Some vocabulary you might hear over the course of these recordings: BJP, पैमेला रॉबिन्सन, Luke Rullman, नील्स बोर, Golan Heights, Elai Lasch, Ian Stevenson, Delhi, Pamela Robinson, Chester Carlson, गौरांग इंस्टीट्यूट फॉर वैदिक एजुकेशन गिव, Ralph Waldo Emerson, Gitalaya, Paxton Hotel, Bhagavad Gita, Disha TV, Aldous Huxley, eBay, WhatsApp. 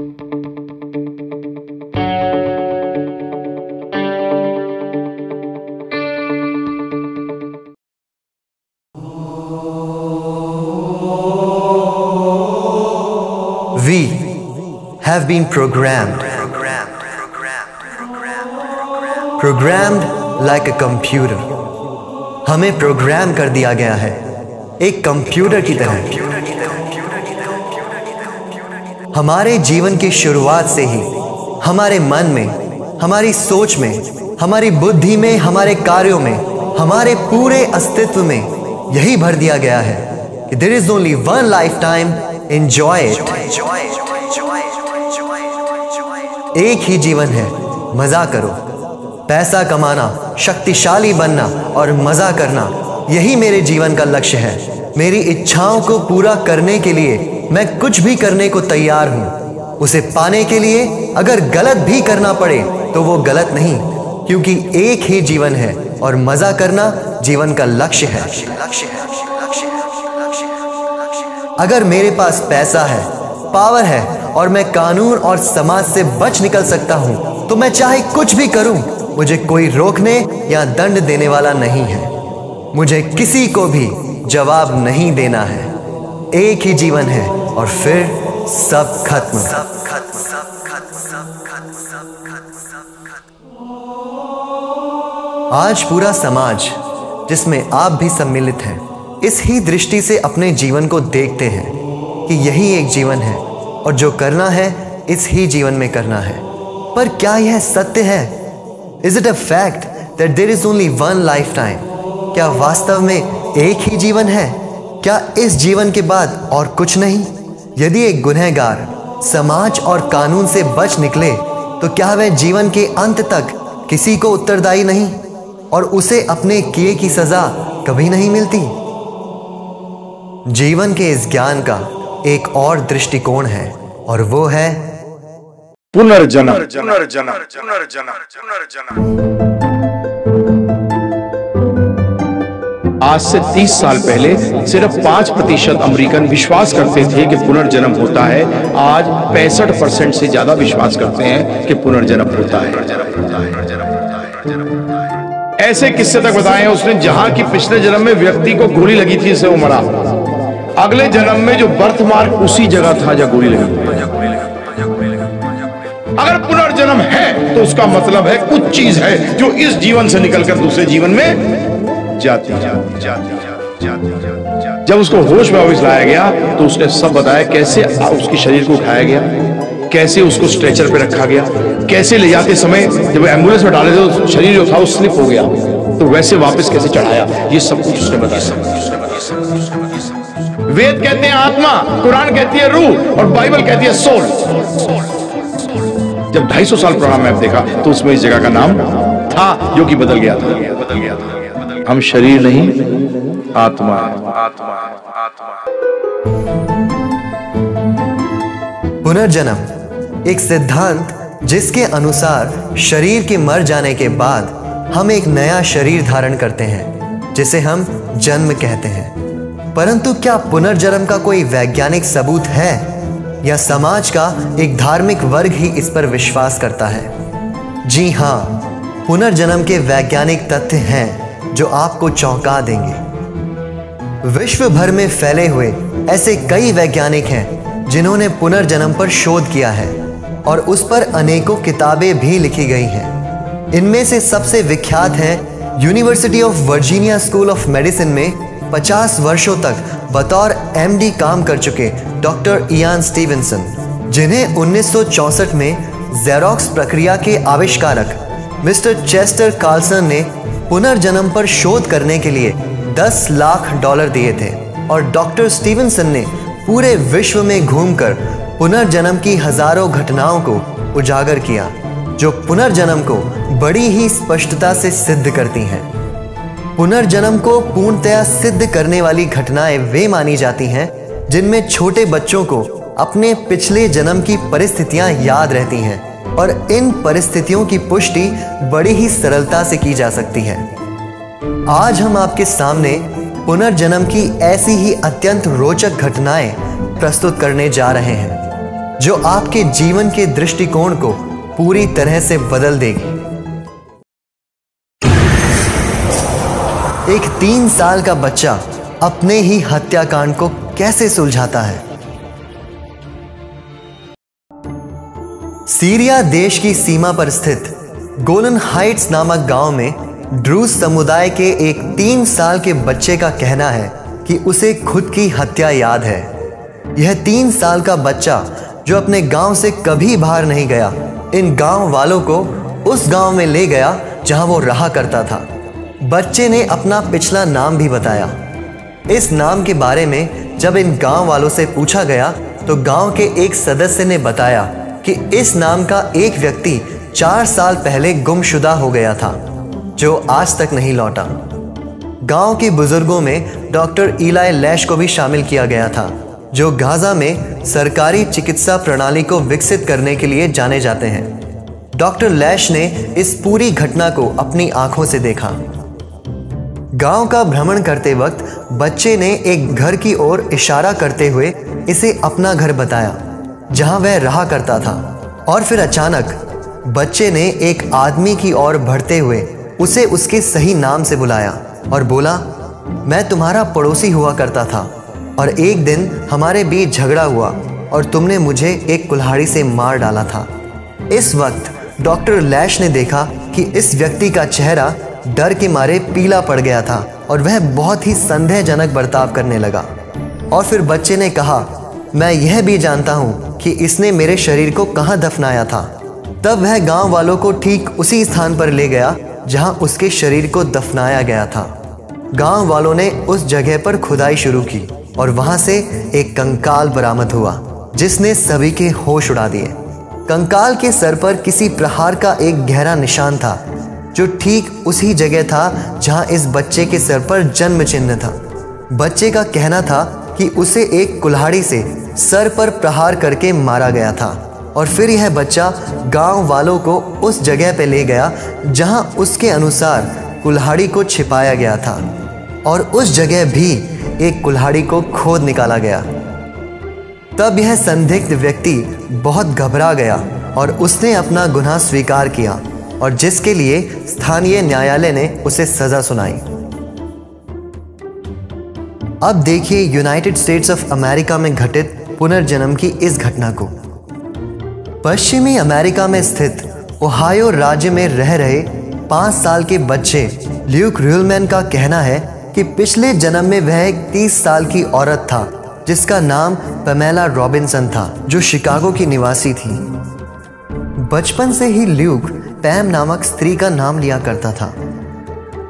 We have been programmed like a computer. हमें programme कर दिया गया है एक कंप्यूटर की तरह। हमारे जीवन की शुरुआत से ही हमारे मन में, हमारी सोच में, हमारी बुद्धि में, हमारे कार्यों में, हमारे पूरे अस्तित्व में यही भर दिया गया है कि there is only one life time, enjoy it. एक ही जीवन है, मजा करो। पैसा कमाना, शक्तिशाली बनना और मजा करना, यही मेरे जीवन का लक्ष्य है। मेरी इच्छाओं को पूरा करने के लिए मैं कुछ भी करने को तैयार हूं। उसे पाने के लिए अगर गलत भी करना पड़े तो वो गलत नहीं, क्योंकि एक ही जीवन है और मजा करना जीवन का लक्ष्य है। अगर मेरे पास पैसा है, पावर है और मैं कानून और समाज से बच निकल सकता हूं तो मैं चाहे कुछ भी करूं, मुझे कोई रोकने या दंड देने वाला नहीं है। मुझे किसी को भी जवाब नहीं देना है। एक ही जीवन है और फिर सब खत्म। आज पूरा समाज, जिसमें आप भी सम्मिलित हैं, इस ही दृष्टि से अपने जीवन को देखते हैं कि यही एक जीवन है और जो करना है इस ही जीवन में करना है। पर क्या यह सत्य है? Is it a fact that there is only one lifetime? क्या वास्तव में एक ही जीवन है? क्या इस जीवन के बाद और कुछ नहीं? यदि एक गुनहगार समाज और कानून से बच निकले तो क्या वह जीवन के अंत तक किसी को उत्तरदायी नहीं और उसे अपने किए की सजा कभी नहीं मिलती? जीवन के इस ज्ञान का एक और दृष्टिकोण है और वो है पुनर्जन्म। आज से 30 साल पहले सिर्फ 5% अमेरिकन विश्वास करते थे कि पुनर्जन्म होता है। आज 65% से ज्यादा विश्वास करते हैं कि पुनर्जन्म होता है। ऐसे किस्से तक बताए उसने जहां की पिछले जन्म में व्यक्ति को गोली लगी थी, इसे वो मरा। अगले जन्म में जो बर्थ मार्क उसी जगह था जहां गोली लगी। अगर पुनर्जन्म है तो उसका मतलब है कुछ चीज है जो इस जीवन से निकलकर दूसरे जीवन में जाती। जब उसको होश में वापस लाया गया तो उसने सब बताया, कैसे उसके शरीर को उठाया गया, कैसे उसको स्ट्रेचर पे रखा गया, कैसे ले जाते समय जब एम्बुलेंस में डाले तो शरीर जो था वो स्लिप हो गया, तो वैसे वापस कैसे चढ़ाया, ये सब कुछ उसने बताया। वेद कहते हैं आत्मा, कुरान कहती है रूह और बाइबल कहती है सोल। जब 250 साल पुराना मैप देखा तो उसमें इस जगह का नाम था जो कि बदल गया था। हम शरीर नहीं, आत्मा। पुनर्जन्म एक सिद्धांत जिसके अनुसार शरीर के मर जाने के बाद हम एक नया शरीर धारण करते हैं, जिसे हम जन्म कहते हैं। परंतु क्या पुनर्जन्म का कोई वैज्ञानिक सबूत है या समाज का एक धार्मिक वर्ग ही इस पर विश्वास करता है? जी हाँ, पुनर्जन्म के वैज्ञानिक तथ्य हैं जो आपको चौंका देंगे। विश्व भर में फैले हुए ऐसे कई वैज्ञानिक हैं जिन्होंने पुनर्जन्म पर शोध किया है और उस पर अनेकों किताबें भी लिखी गई हैं। इनमें से सबसे विख्यात है university of Virginia school of medicine में 50 वर्षों तक बतौर एमडी काम कर चुके डॉक्टर इयान स्टीवनसन, जिन्हें 1964 में जेरोक्स प्रक्रिया के आविष्कारक मिस्टर चेस्टर कार्लसन ने पुनर्जन्म पर शोध करने के लिए $10 लाख दिए थे। और डॉक्टर स्टीवनसन ने पूरे विश्व में घूमकर पुनर्जन्म की हजारों घटनाओं को उजागर किया जो पुनर्जन्म को बड़ी ही स्पष्टता से सिद्ध करती हैं। पुनर्जन्म को पूर्णतया सिद्ध करने वाली घटनाएं वे मानी जाती हैं जिनमें छोटे बच्चों को अपने पिछले जन्म की परिस्थितियां याद रहती हैं और इन परिस्थितियों की पुष्टि बड़ी ही सरलता से की जा सकती है। आज हम आपके सामने पुनर्जन्म की ऐसी ही अत्यंत रोचक घटनाएं प्रस्तुत करने जा रहे हैं। जो आपके जीवन के दृष्टिकोण को पूरी तरह से बदल देगी। एक 3 साल का बच्चा अपने ही हत्याकांड को कैसे सुलझाता है? सीरिया देश की सीमा पर स्थित गोलन हाइट्स नामक गांव में ड्रूज समुदाय के एक 3 साल के बच्चे का कहना है कि उसे खुद की हत्या याद है। यह 3 साल का बच्चा जो अपने गांव से कभी बाहर नहीं गया, इन गांव वालों को उस गांव में ले गया जहां वो रहा करता था। बच्चे ने अपना पिछला नाम भी बताया। इस नाम के बारे में जब इन गांव वालों से पूछा गया तो गांव के एक सदस्य ने बताया कि इस नाम का एक व्यक्ति 4 साल पहले गुमशुदा हो गया था, जो आज तक नहीं लौटा। गांव के बुजुर्गों में डॉक्टर इलाई लैश को भी शामिल किया गया था, जो गाजा में सरकारी चिकित्सा प्रणाली को विकसित करने के लिए जाने जाते हैं। डॉक्टर लैश ने इस पूरी घटना को अपनी आंखों से देखा। गांव का भ्रमण करते वक्त बच्चे ने एक घर की ओर इशारा करते हुए इसे अपना घर बताया, जहां वह रहा करता था। और फिर अचानक बच्चे ने एक आदमी की ओर बढ़ते हुए उसे उसके सही नाम से बुलाया और बोला, मैं तुम्हारा पड़ोसी हुआ करता था और एक दिन हमारे बीच झगड़ा हुआ और तुमने मुझे एक कुल्हाड़ी से मार डाला था। इस वक्त डॉक्टर लैश ने देखा कि इस व्यक्ति का चेहरा डर के मारे पीला पड़ गया था और वह बहुत ही संदेहजनक बर्ताव करने लगा। और फिर बच्चे ने कहा, मैं यह भी जानता हूँ कि इसने मेरे शरीर को कहाँ दफनाया था। तब वह गांव वालों को ठीक उसी स्थान पर ले गया जहां उसके शरीर को दफनाया गया था। गांव वालों ने उस जगह पर खुदाई शुरू की और वहां से एक कंकाल बरामद हुआ, जिसने सभी के होश उड़ा दिए। कंकाल के सर पर किसी प्रहार का एक गहरा निशान था, जो ठीक उसी जगह था जहां इस बच्चे के सर पर जन्म चिन्ह था। बच्चे का कहना था कि उसे एक कुल्हाड़ी से सर पर प्रहार करके मारा गया था और फिर यह बच्चा गांव वालों को उस जगह पे ले गया जहां उसके अनुसार कुल्हाड़ी को छिपाया गया था और उस जगह भी एक कुल्हाड़ी को खोद निकाला गया। तब यह संदिग्ध व्यक्ति बहुत घबरा गया और उसने अपना गुनाह स्वीकार किया और जिसके लिए स्थानीय न्यायालय ने उसे सजा सुनाई। अब देखिए यूनाइटेड स्टेट्स ऑफ अमेरिका में घटित पुनर्जन्म की इस घटना को। पश्चिमी अमेरिका में स्थित ओहायो राज्य में रह रहे 5 साल के बच्चे ल्यूक रूलमैन का कहना है कि पिछले जन्म में वह एक 30 साल की औरत था, जिसका नाम पैमेला रॉबिन्सन था, जो शिकागो की निवासी थी। बचपन से ही ल्यूक पैम नामक स्त्री का नाम लिया करता था।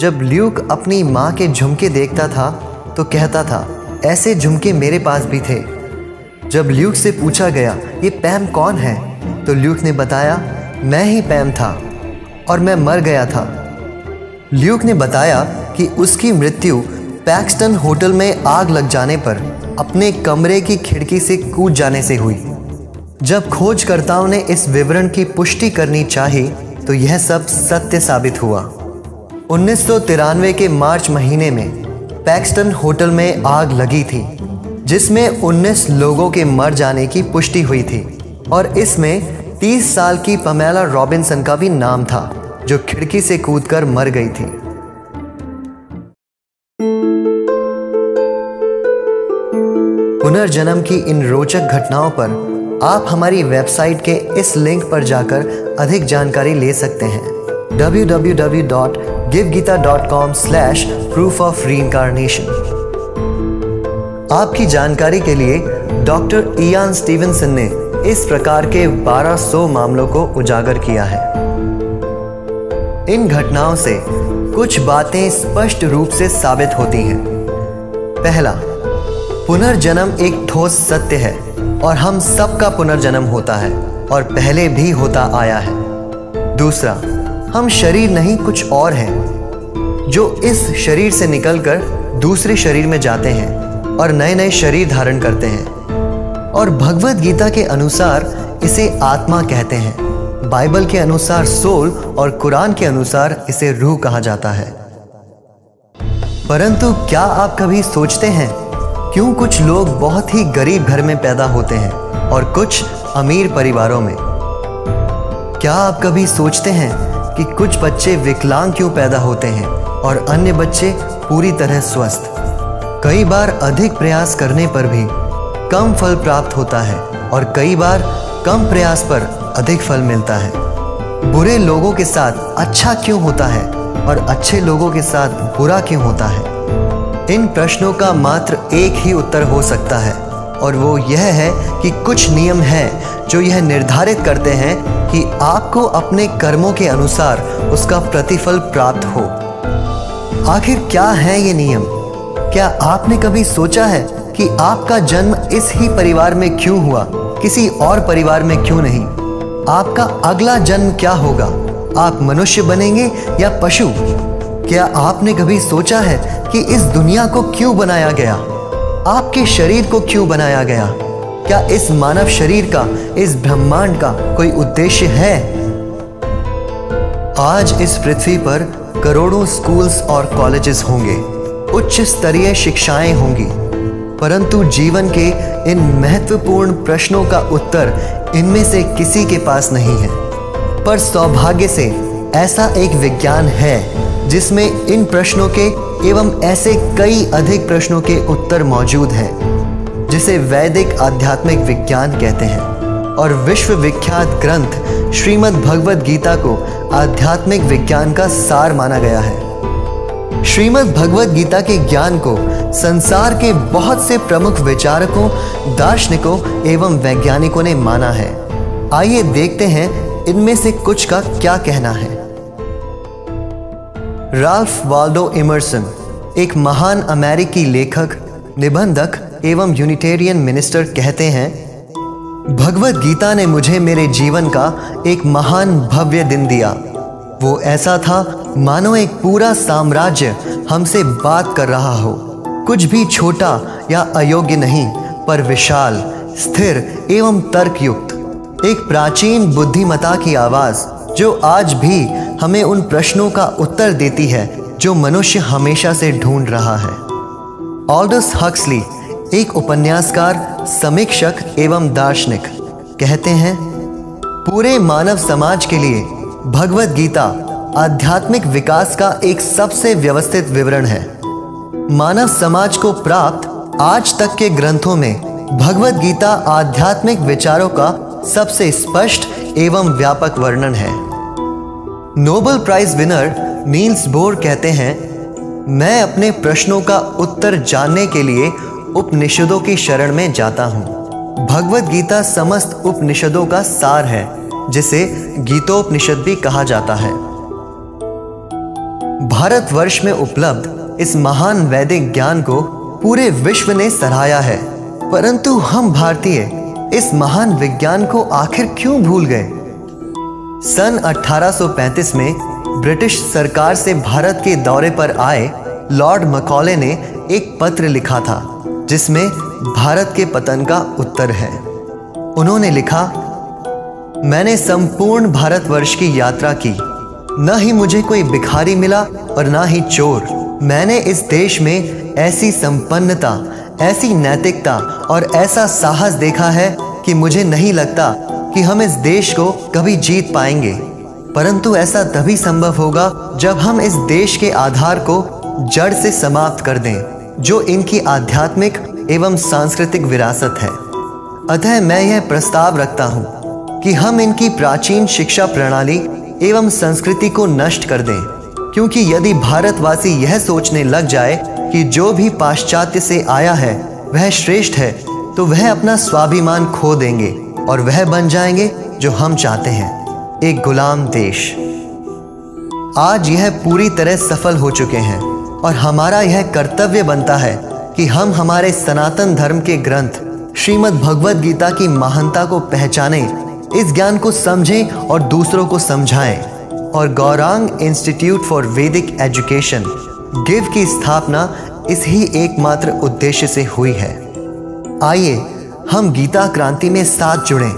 जब ल्यूक अपनी माँ के झुमके देखता था तो कहता था, ऐसे झुमके मेरे पास भी थे। जब ल्यूक से पूछा गया ये पैम कौन है तो ल्यूक ने बताया, मैं ही पैम था और मैं मर गया था। ल्यूक ने बताया कि उसकी मृत्यु पैक्सटन होटल में आग लग जाने पर अपने कमरे की खिड़की से कूद जाने से हुई। जब खोजकर्ताओं ने इस विवरण की पुष्टि करनी चाही तो यह सब सत्य साबित हुआ। 1993 के मार्च महीने में पैक्सटन होटल में आग लगी थी, जिसमें 19 लोगों के मर जाने की पुष्टि हुई थी और इसमें 30 साल की पैमेला रॉबिन्सन का भी नाम था, जो खिड़की से कूदकर मर गई थी। पुनर्जन्म की इन रोचक घटनाओं पर आप हमारी वेबसाइट के इस लिंक पर जाकर अधिक जानकारी ले सकते हैं। www.givegita.com/proof of reincarnation। आपकी जानकारी के लिए डॉक्टर इयान स्टीवनसन ने इस प्रकार के 1200 मामलों को उजागर किया है। इन घटनाओं से कुछ बातें स्पष्ट रूप से साबित होती हैं। पहला, पुनर्जन्म एक ठोस सत्य है और हम सबका पुनर्जन्म होता है और पहले भी होता आया है। दूसरा, हम शरीर नहीं कुछ और हैं, जो इस शरीर से निकलकर दूसरे शरीर में जाते हैं और नए नए शरीर धारण करते हैं और भगवद गीता के अनुसार इसे आत्मा कहते हैं। बाइबल के अनुसार सोल और कुरान के अनुसार इसे रूह कहा जाता है। परंतु क्या आप कभी सोचते हैं क्यों कुछ लोग बहुत ही गरीब घर में पैदा होते हैं और कुछ अमीर परिवारों में। क्या आप कभी सोचते हैं कि कुछ बच्चे विकलांग क्यों पैदा होते हैं और अन्य बच्चे पूरी तरह स्वस्थ? कई बार अधिक प्रयास करने पर भी कम फल प्राप्त होता है और कई बार कम प्रयास पर अधिक फल मिलता है। बुरे लोगों के साथ अच्छा क्यों होता है और अच्छे लोगों के साथ बुरा क्यों होता है? इन प्रश्नों का मात्र एक ही उत्तर हो सकता है और वो यह है कि कुछ नियम हैं जो यह निर्धारित करते हैं कि आपको अपने कर्मों के अनुसार उसका प्रतिफल प्राप्त हो। आखिर क्या है ये नियम? क्या आपने कभी सोचा है कि आपका जन्म इस ही परिवार में क्यों हुआ, किसी और परिवार में क्यों नहीं? आपका अगला जन्म क्या होगा? आप मनुष्य बनेंगे या पशु? क्या आपने कभी सोचा है कि इस दुनिया को क्यों बनाया गया? आपके शरीर को क्यों बनाया गया? क्या इस मानव शरीर का, इस ब्रह्मांड का कोई उद्देश्य है? आज इस पृथ्वी पर करोड़ों स्कूल्स और कॉलेजेस होंगे, उच्च स्तरीय शिक्षाएं होंगी, परंतु जीवन के इन महत्वपूर्ण प्रश्नों का उत्तर इनमें से किसी के पास नहीं है। पर सौभाग्य से ऐसा एक विज्ञान है जिसमें इन प्रश्नों के एवं ऐसे कई अधिक प्रश्नों के उत्तर मौजूद हैं, जिसे वैदिक आध्यात्मिक विज्ञान कहते हैं और विश्व विख्यात ग्रंथ श्रीमद् भगवद गीता को आध्यात्मिक विज्ञान का सार माना गया है। श्रीमद् भगवद गीता के ज्ञान को संसार के बहुत से प्रमुख विचारकों, दार्शनिकों एवं वैज्ञानिकों ने माना है। आइए देखते हैं इनमें से कुछ का क्या कहना है। राल्फ वाल्डो इमर्सन एक महान अमेरिकी लेखक, निबंधक एवं यूनिटेरियन मिनिस्टर कहते हैं, भगवद गीता ने मुझे मेरे जीवन का एक महान भव्य दिन दिया। वो ऐसा था मानो एक पूरा साम्राज्य हमसे बात कर रहा हो। कुछ भी छोटा या अयोग्य नहीं, पर विशाल, स्थिर एवं तर्कयुक्त। एक प्राचीन बुद्धिमता की आवाज़ जो आज भी हमें उन प्रश्नों का उत्तर देती है जो मनुष्य हमेशा से ढूंढ रहा है। ऑल्डस हक्सली एक उपन्यासकार, समीक्षक एवं दार्शनिक कहते हैं, पूरे मानव समाज के लिए भगवद गीता आध्यात्मिक विकास का एक सबसे व्यवस्थित विवरण है। मानव समाज को प्राप्त आज तक के ग्रंथों में भगवद गीता आध्यात्मिक विचारों का सबसे स्पष्ट एवं व्यापक वर्णन है। Nobel prize winner नील्स बोर कहते हैं, मैं अपने प्रश्नों का उत्तर जानने के लिए उपनिषदों की शरण में जाता हूँ। भगवद गीता समस्त उपनिषदों का सार है, जिसे गीतोपनिषद भी कहा जाता है। भारतवर्ष में उपलब्ध इस महान वैदिक ज्ञान को पूरे विश्व ने सराहा है, परंतु हम भारतीय इस महान विज्ञान को आखिर क्यों भूल गए? सन 1835 में ब्रिटिश सरकार से भारत के दौरे पर आए लॉर्ड मैकॉले ने एक पत्र लिखा था जिसमें भारत के पतन का उत्तर है। उन्होंने लिखा, मैंने संपूर्ण भारतवर्ष की यात्रा की, न ही मुझे कोई भिखारी मिला और ना ही चोर। मैंने इस देश में ऐसी संपन्नता, ऐसी नैतिकता और ऐसा साहस देखा है कि मुझे नहीं लगता कि हम इस देश को कभी जीत पाएंगे, परंतु ऐसा तभी संभव होगा जब हम इस देश के आधार को जड़ से समाप्त कर दें जो इनकी आध्यात्मिक एवं सांस्कृतिक विरासत है। अतः मैं यह प्रस्ताव रखता हूँ कि हम इनकी प्राचीन शिक्षा प्रणाली एवं संस्कृति को नष्ट कर दें, क्योंकि यदि भारतवासी यह सोचने लग जाए कि जो भी पाश्चात्य से आया है वह श्रेष्ठ है, तो वह अपना स्वाभिमान खो देंगे और वह बन जाएंगे जो हम चाहते हैं, एक गुलाम देश। आज यह पूरी तरह सफल हो चुके हैं और हमारा यह कर्तव्य बनता है कि हम हमारे सनातन धर्म के ग्रंथ श्रीमद् भगवद गीता की महानता को पहचानें, इस ज्ञान को समझें और दूसरों को समझाएं। और गौरांग इंस्टीट्यूट फॉर वैदिक एजुकेशन गिव की स्थापना इस ही एकमात्र उद्देश्य से हुई है। आइए हम गीता क्रांति में साथ जुड़ें,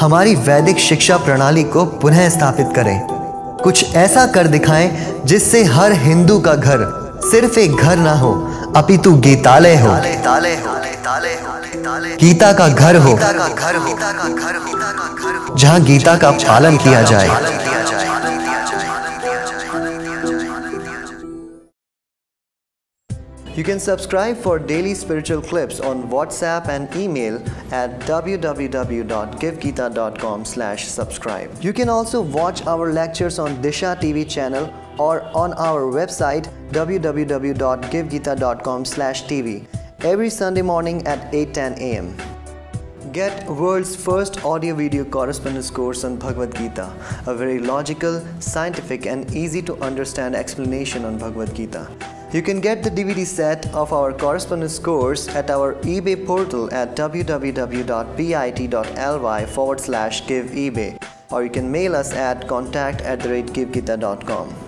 हमारी वैदिक शिक्षा प्रणाली को पुनः स्थापित करें, कुछ ऐसा कर दिखाएं जिससे हर हिंदू का घर सिर्फ एक घर ना हो, अपितु गीतालय हो। गीता का घर हो जहाँ गीता का पालन किया जाए। You can subscribe for daily spiritual clips on WhatsApp and email at www.givegita.com/subscribe. You can also watch our lectures on Disha TV channel or on our website www.givegita.com/tv every Sunday morning at 8:10 a.m. Get world's first audio video correspondence course on Bhagavad Gita, a very logical, scientific and easy to understand explanation on Bhagavad Gita. You can get the DVD set of our correspondence course at our eBay portal at www.bit.ly/giveebay or you can mail us at contact@givegita.com.